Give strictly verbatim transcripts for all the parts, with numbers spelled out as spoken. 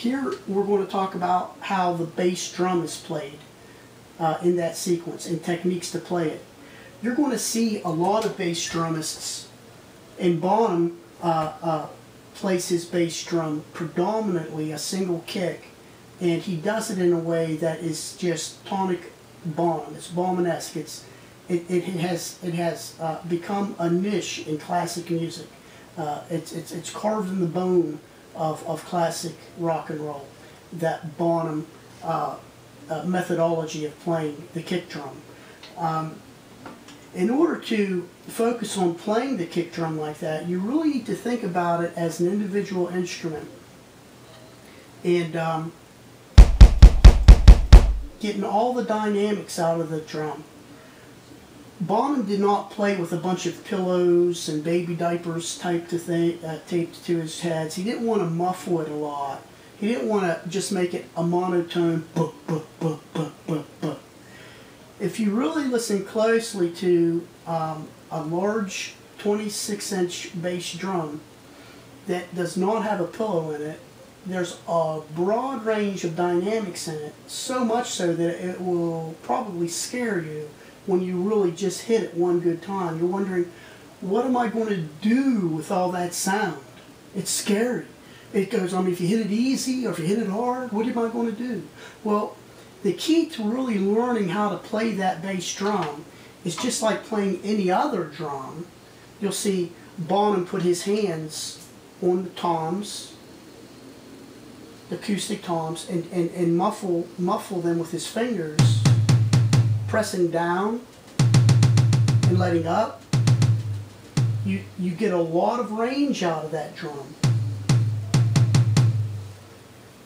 here we're going to talk about how the bass drum is played uh, in that sequence and techniques to play it. You're going to see a lot of bass drummists, and Bonham uh, uh, plays his bass drum predominantly a single kick, and he does it in a way that is just tonic Bonham. It's Bonham-esque. It's It, it has it has uh, become a niche in classic music. Uh, it's it's it's carved in the bone of of classic rock and roll, that Bonham uh, uh, methodology of playing the kick drum. Um, in order to focus on playing the kick drum like that, you really need to think about it as an individual instrument, and um, getting all the dynamics out of the drum. Bonham did not play with a bunch of pillows and baby diapers typed to th uh, taped to his heads. He didn't want to muffle it a lot. He didn't want to just make it a monotone buh, buh, buh, buh, buh, buh. If you really listen closely to um, a large twenty-six inch bass drum that does not have a pillow in it, there's a broad range of dynamics in it, so much so that it will probably scare you when you really just hit it one good time. You're wondering, what am I going to do with all that sound? It's scary. It goes, I mean, if you hit it easy or if you hit it hard, what am I going to do? Well, the key to really learning how to play that bass drum is just like playing any other drum. You'll see Bonham put his hands on the toms, the acoustic toms, and, and, and muffle, muffle them with his fingers, pressing down and letting up. You, you get a lot of range out of that drum.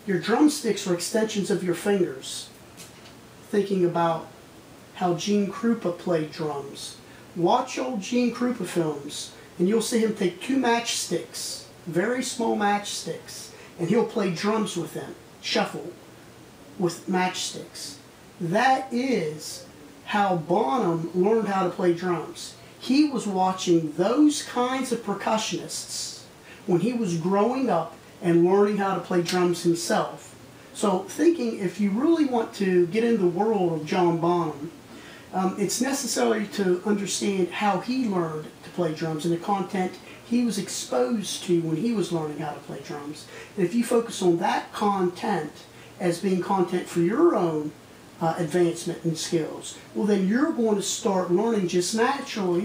Your drumsticks are extensions of your fingers. Thinking about how Gene Krupa played drums. Watch old Gene Krupa films and you'll see him take two matchsticks, very small matchsticks, and he'll play drums with them, shuffle with matchsticks. That is how Bonham learned how to play drums. He was watching those kinds of percussionists when he was growing up and learning how to play drums himself. So thinking, if you really want to get into the world of John Bonham, um, it's necessary to understand how he learned to play drums and the content he was exposed to when he was learning how to play drums. And if you focus on that content as being content for your own Uh, advancement in skills, well then you're going to start learning just naturally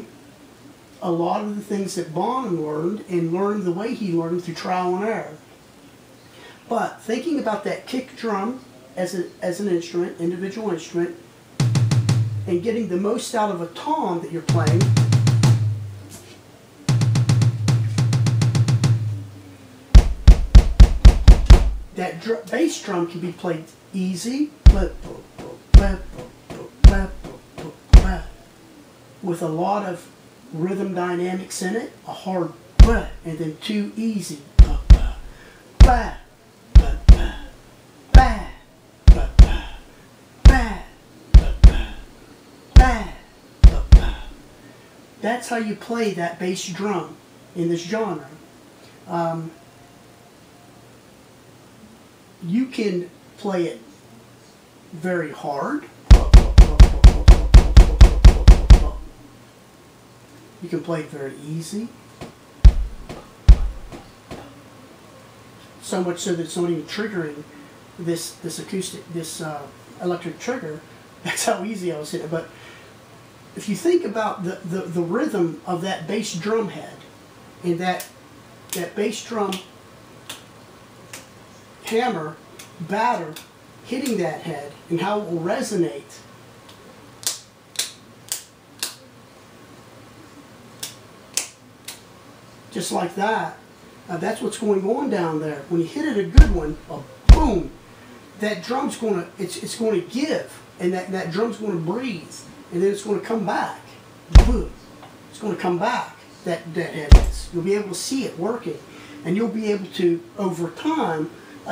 a lot of the things that Bonham learned and learned the way he learned through trial and error. But thinking about that kick drum as, a, as an instrument, individual instrument, and getting the most out of a tom that you're playing, that dr bass drum can be played easy, with a lot of rhythm dynamics in it, a hard and then two easy. That's how you play that bass drum in this genre. Um, you can play it very hard. You can play it very easy. So much so that it's not even triggering this this acoustic this uh, electric trigger. That's how easy I was hitting it. But if you think about the, the the rhythm of that bass drum head and that that bass drum hammer batter hitting that head and how it will resonate, just like that. Uh, that's what's going on down there. When you hit it a good one, a boom, that drum's gonna it's it's going to give, and that that drum's going to breathe, and then it's going to come back. Boom, it's going to come back. That that head is. You'll be able to see it working, and you'll be able to over time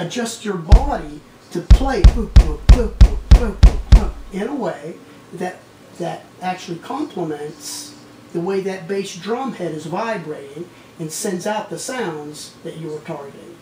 adjust your body to play in a way that that actually complements the way that bass drum head is vibrating and sends out the sounds that you were targeting.